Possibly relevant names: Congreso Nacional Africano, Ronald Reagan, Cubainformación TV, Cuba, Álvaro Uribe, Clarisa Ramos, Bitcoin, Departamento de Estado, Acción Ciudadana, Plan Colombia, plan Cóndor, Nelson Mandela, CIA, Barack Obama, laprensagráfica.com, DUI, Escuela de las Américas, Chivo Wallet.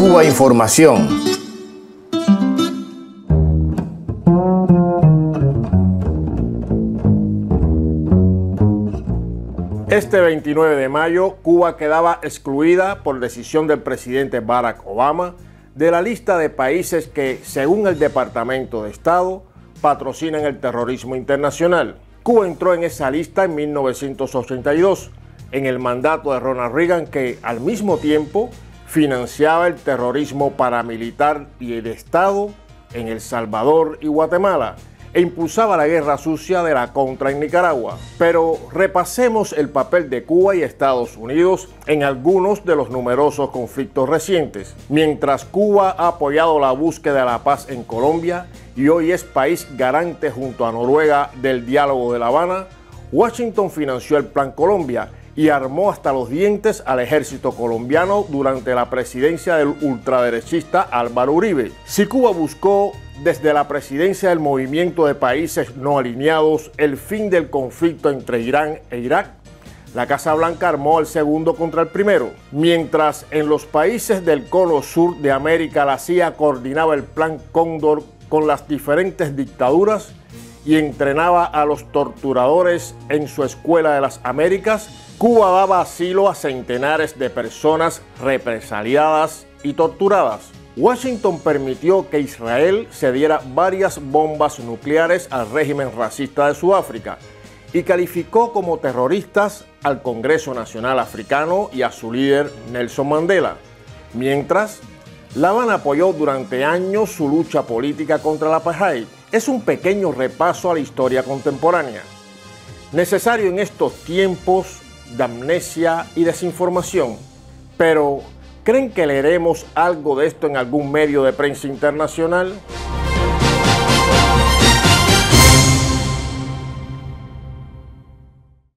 Cuba Información. Este 29 de mayo, Cuba quedaba excluida por decisión del presidente Barack Obama de la lista de países que, según el Departamento de Estado, patrocinan el terrorismo internacional. Cuba entró en esa lista en 1982, en el mandato de Ronald Reagan, que al mismo tiempo financiaba el terrorismo paramilitar y el Estado en El Salvador y Guatemala, e impulsaba la guerra sucia de la contra en Nicaragua. Pero repasemos el papel de Cuba y Estados Unidos en algunos de los numerosos conflictos recientes. Mientras Cuba ha apoyado la búsqueda de la paz en Colombia y hoy es país garante junto a Noruega del diálogo de La Habana, Washington financió el Plan Colombia y armó hasta los dientes al ejército colombiano durante la presidencia del ultraderechista Álvaro Uribe. Si Cuba buscó desde la presidencia del movimiento de países no alineados el fin del conflicto entre Irán e Irak, la Casa Blanca armó al segundo contra el primero. Mientras en los países del cono sur de América la CIA coordinaba el Plan Cóndor con las diferentes dictaduras y entrenaba a los torturadores en su Escuela de las Américas, Cuba daba asilo a centenares de personas represaliadas y torturadas. Washington permitió que Israel cediera varias bombas nucleares al régimen racista de Sudáfrica y calificó como terroristas al Congreso Nacional Africano y a su líder Nelson Mandela. Mientras, La Habana apoyó durante años su lucha política contra el apartheid. Es un pequeño repaso a la historia contemporánea, necesario en estos tiempos de amnesia y desinformación. Pero ¿creen que leeremos algo de esto en algún medio de prensa internacional?